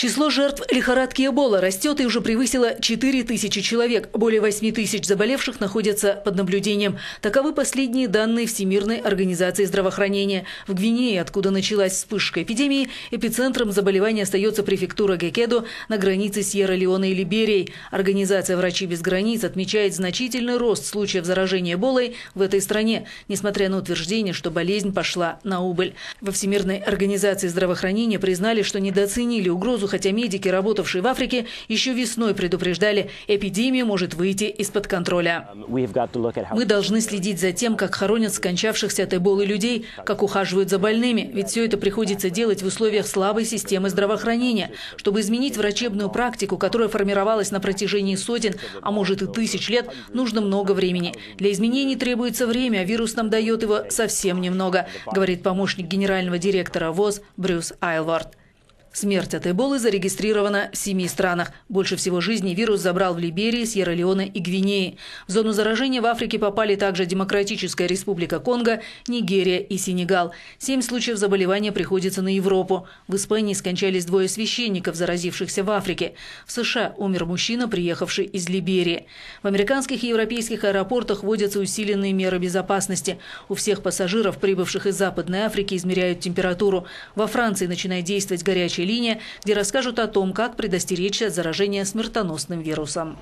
Число жертв лихорадки Эбола растет и уже превысило 4000 человек. Более 8000 заболевших находятся под наблюдением. Таковы последние данные Всемирной организации здравоохранения. В Гвинее, откуда началась вспышка эпидемии, эпицентром заболевания остается префектура Гекедо на границе Сьерра-Леона и Либерией. Организация «Врачи без границ» отмечает значительный рост случаев заражения Эболой в этой стране, несмотря на утверждение, что болезнь пошла на убыль. Во Всемирной организации здравоохранения признали, что недооценили угрозу, хотя медики, работавшие в Африке, еще весной предупреждали, эпидемия может выйти из-под контроля. Мы должны следить за тем, как хоронят скончавшихся от Эболы людей, как ухаживают за больными, ведь все это приходится делать в условиях слабой системы здравоохранения. Чтобы изменить врачебную практику, которая формировалась на протяжении сотен, а может и тысяч лет, нужно много времени. Для изменений требуется время, а вирус нам дает его совсем немного, говорит помощник генерального директора ВОЗ Брюс Айлвард. Смерть от Эболы зарегистрирована в 7 странах. Больше всего жизни вирус забрал в Либерии, Сьерра-Леоне и Гвинее. В зону заражения в Африке попали также Демократическая Республика Конго, Нигерия и Сенегал. 7 случаев заболевания приходится на Европу. В Испании скончались 2 священников, заразившихся в Африке. В США умер мужчина, приехавший из Либерии. В американских и европейских аэропортах вводятся усиленные меры безопасности. У всех пассажиров, прибывших из Западной Африки, измеряют температуру. Во Франции начинает действовать горячая линия, где расскажут о том, как предостеречься от заражения смертоносным вирусом.